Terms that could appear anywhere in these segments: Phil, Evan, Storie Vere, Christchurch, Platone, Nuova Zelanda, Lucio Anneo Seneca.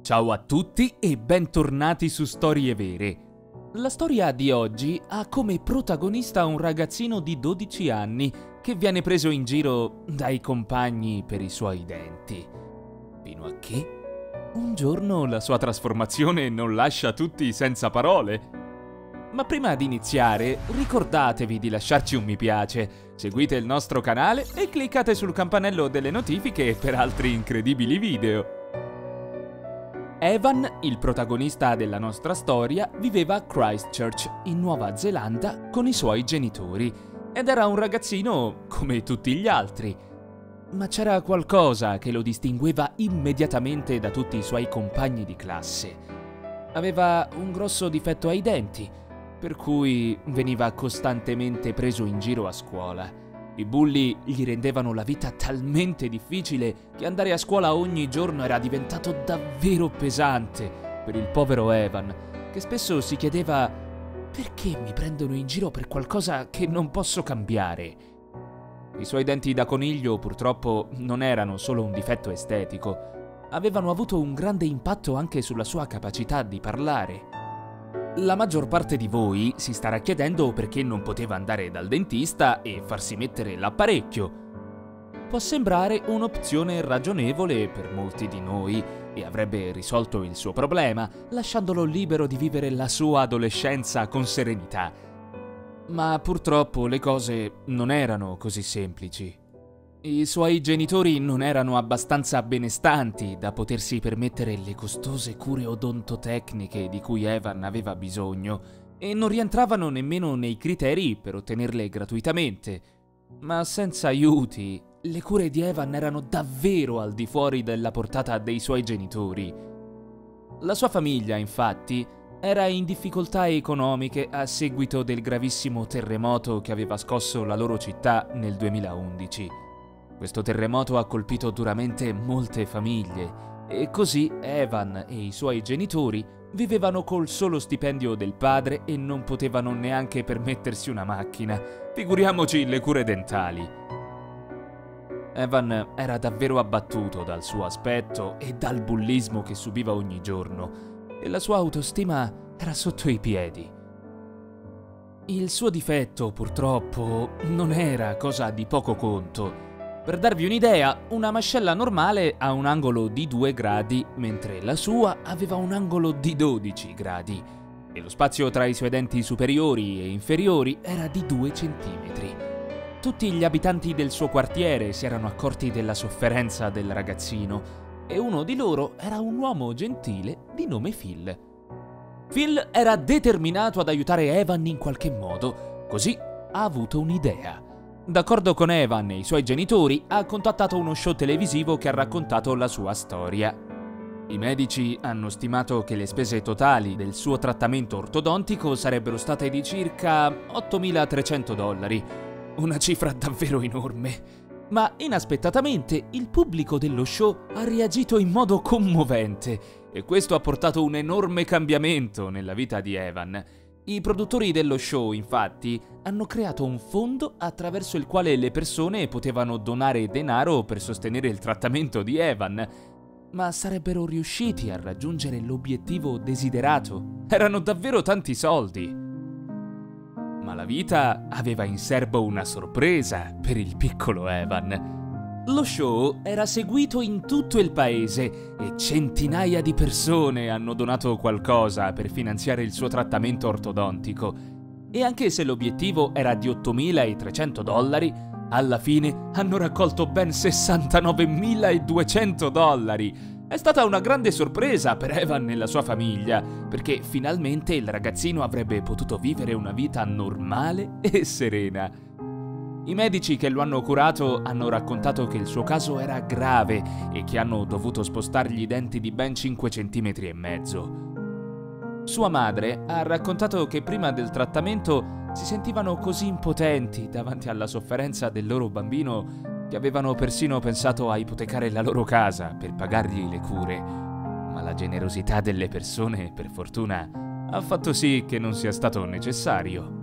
Ciao a tutti e bentornati su Storie Vere. La storia di oggi ha come protagonista un ragazzino di 12 anni che viene preso in giro dai compagni per i suoi denti. Fino a che un giorno la sua trasformazione non lascia tutti senza parole. Ma prima di iniziare, ricordatevi di lasciarci un mi piace, seguite il nostro canale e cliccate sul campanello delle notifiche per altri incredibili video. Evan, il protagonista della nostra storia, viveva a Christchurch, in Nuova Zelanda, con i suoi genitori ed era un ragazzino come tutti gli altri. Ma c'era qualcosa che lo distingueva immediatamente da tutti i suoi compagni di classe. Aveva un grosso difetto ai denti, per cui veniva costantemente preso in giro a scuola. I bulli gli rendevano la vita talmente difficile che andare a scuola ogni giorno era diventato davvero pesante per il povero Evan, che spesso si chiedeva «Perché mi prendono in giro per qualcosa che non posso cambiare?». I suoi denti da coniglio purtroppo non erano solo un difetto estetico, avevano avuto un grande impatto anche sulla sua capacità di parlare. La maggior parte di voi si starà chiedendo perché non poteva andare dal dentista e farsi mettere l'apparecchio. Può sembrare un'opzione ragionevole per molti di noi e avrebbe risolto il suo problema, lasciandolo libero di vivere la sua adolescenza con serenità. Ma purtroppo le cose non erano così semplici. I suoi genitori non erano abbastanza benestanti da potersi permettere le costose cure odontotecniche di cui Evan aveva bisogno e non rientravano nemmeno nei criteri per ottenerle gratuitamente. Ma senza aiuti, le cure di Evan erano davvero al di fuori della portata dei suoi genitori. La sua famiglia, infatti, era in difficoltà economiche a seguito del gravissimo terremoto che aveva scosso la loro città nel 2011. Questo terremoto ha colpito duramente molte famiglie e così Evan e i suoi genitori vivevano col solo stipendio del padre e non potevano neanche permettersi una macchina, figuriamoci le cure dentali. Evan era davvero abbattuto dal suo aspetto e dal bullismo che subiva ogni giorno e la sua autostima era sotto i piedi. Il suo difetto, purtroppo, non era cosa di poco conto. Per darvi un'idea, una mascella normale ha un angolo di 2 gradi, mentre la sua aveva un angolo di 12 gradi, e lo spazio tra i suoi denti superiori e inferiori era di 2 centimetri. Tutti gli abitanti del suo quartiere si erano accorti della sofferenza del ragazzino, e uno di loro era un uomo gentile di nome Phil. Phil era determinato ad aiutare Evan in qualche modo, così ha avuto un'idea. D'accordo con Evan e i suoi genitori, ha contattato uno show televisivo che ha raccontato la sua storia. I medici hanno stimato che le spese totali del suo trattamento ortodontico sarebbero state di circa $8.300, una cifra davvero enorme. Ma inaspettatamente il pubblico dello show ha reagito in modo commovente e questo ha portato un enorme cambiamento nella vita di Evan. I produttori dello show, infatti, hanno creato un fondo attraverso il quale le persone potevano donare denaro per sostenere il trattamento di Evan, ma sarebbero riusciti a raggiungere l'obiettivo desiderato. Erano davvero tanti soldi. Ma la vita aveva in serbo una sorpresa per il piccolo Evan. Lo show era seguito in tutto il paese e centinaia di persone hanno donato qualcosa per finanziare il suo trattamento ortodontico. E anche se l'obiettivo era di $8.300, alla fine hanno raccolto ben $69.200. È stata una grande sorpresa per Evan e la sua famiglia, perché finalmente il ragazzino avrebbe potuto vivere una vita normale e serena. I medici che lo hanno curato hanno raccontato che il suo caso era grave e che hanno dovuto spostargli i denti di ben 5,5 cm. Sua madre ha raccontato che prima del trattamento si sentivano così impotenti davanti alla sofferenza del loro bambino che avevano persino pensato a ipotecare la loro casa per pagargli le cure. Ma la generosità delle persone, per fortuna, ha fatto sì che non sia stato necessario.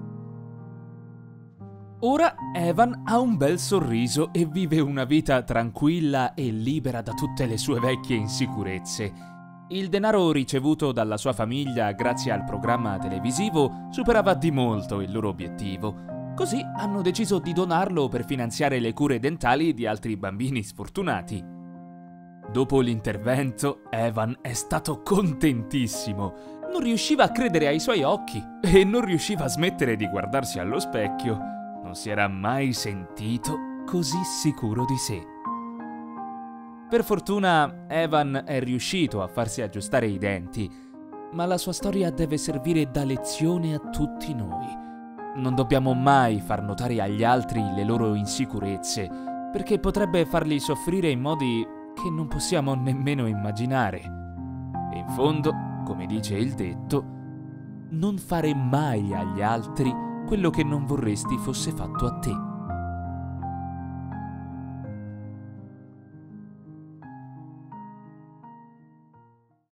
Ora Evan ha un bel sorriso e vive una vita tranquilla e libera da tutte le sue vecchie insicurezze. Il denaro ricevuto dalla sua famiglia grazie al programma televisivo superava di molto il loro obiettivo. Così hanno deciso di donarlo per finanziare le cure dentali di altri bambini sfortunati. Dopo l'intervento, Evan è stato contentissimo. Non riusciva a credere ai suoi occhi e non riusciva a smettere di guardarsi allo specchio. Non si era mai sentito così sicuro di sé. Per fortuna, Evan è riuscito a farsi aggiustare i denti, ma la sua storia deve servire da lezione a tutti noi. Non dobbiamo mai far notare agli altri le loro insicurezze, perché potrebbe farli soffrire in modi che non possiamo nemmeno immaginare. E in fondo, come dice il detto, non fare mai agli altri quello che non vorresti fosse fatto a te.